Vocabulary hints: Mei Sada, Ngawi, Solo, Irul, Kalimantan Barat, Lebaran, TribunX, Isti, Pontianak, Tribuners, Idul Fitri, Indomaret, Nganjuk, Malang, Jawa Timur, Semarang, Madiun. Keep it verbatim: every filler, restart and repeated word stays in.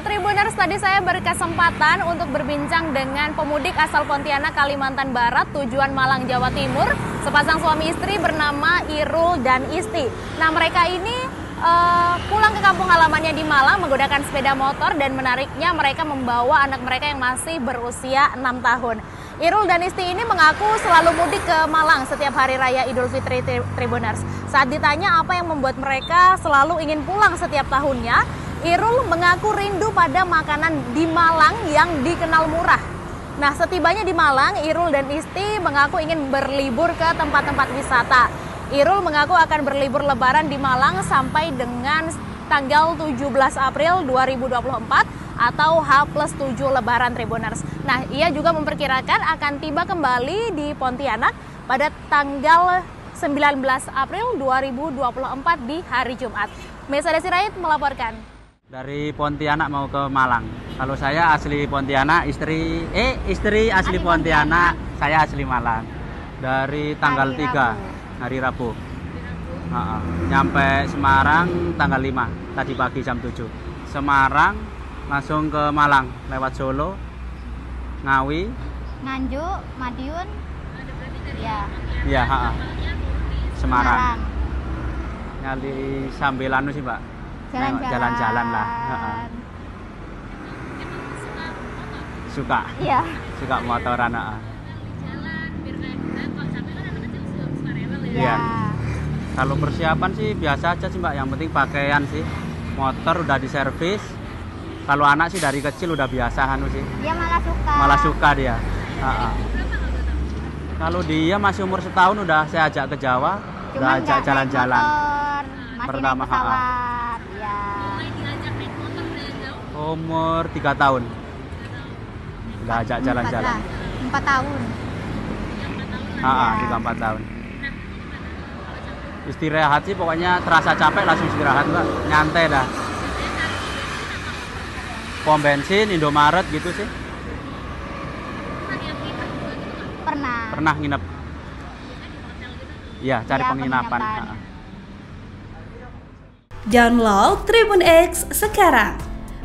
Warga Tribuners, tadi saya berkesempatan untuk berbincang dengan pemudik asal Pontianak, Kalimantan Barat, tujuan Malang, Jawa Timur, sepasang suami istri bernama Irul dan Isti. Nah, mereka ini uh, pulang ke kampung halamannya di Malang menggunakan sepeda motor, dan menariknya mereka membawa anak mereka yang masih berusia enam tahun. Irul dan Isti ini mengaku selalu mudik ke Malang setiap hari raya Idul Fitri. Tribuners, saat ditanya apa yang membuat mereka selalu ingin pulang setiap tahunnya, Irul mengaku rindu pada makanan di Malang yang dikenal murah. Nah, setibanya di Malang, Irul dan Isti mengaku ingin berlibur ke tempat-tempat wisata. Irul mengaku akan berlibur Lebaran di Malang sampai dengan tanggal tujuh belas April dua ribu dua puluh empat atau H plus tujuh Lebaran Tribuners. Nah, ia juga memperkirakan akan tiba kembali di Pontianak pada tanggal sembilan belas April dua ribu dua puluh empat di hari Jumat. Mei Sada melaporkan. Dari Pontianak mau ke Malang. Kalau saya asli Pontianak, istri eh istri asli Pontianak, saya asli Malang. Dari tanggal tiga hari Rabu. Uh-uh. Nyampe Semarang tanggal lima, tadi pagi jam tujuh. Semarang langsung ke Malang lewat Solo, Ngawi, Nganjuk, Madiun. Ya. Iya, uh-uh. Semarang. Nyali sambil anu sih, Pak. Jalan-jalan lah. Suka. Iya. Suka motoran. Iya. Kalau persiapan sih biasa aja sih, Mbak. Yang penting pakaian sih. Motor udah diservis. Kalau anak sih dari kecil udah biasa anu sih. Dia malah suka. Malah suka dia. Kalau dia masih umur setahun udah saya ajak ke Jawa, udah ajak jalan-jalan. Pertama umur tiga tahun udah ajak jalan-jalan. Empat tahun ah tiga empat tahun istirahat sih, pokoknya terasa capek langsung istirahat, Pak. Nyantai dah, pom bensin, Indomaret gitu sih. Pernah pernah nginep ya, cari penginapan. Download TribunX sekarang,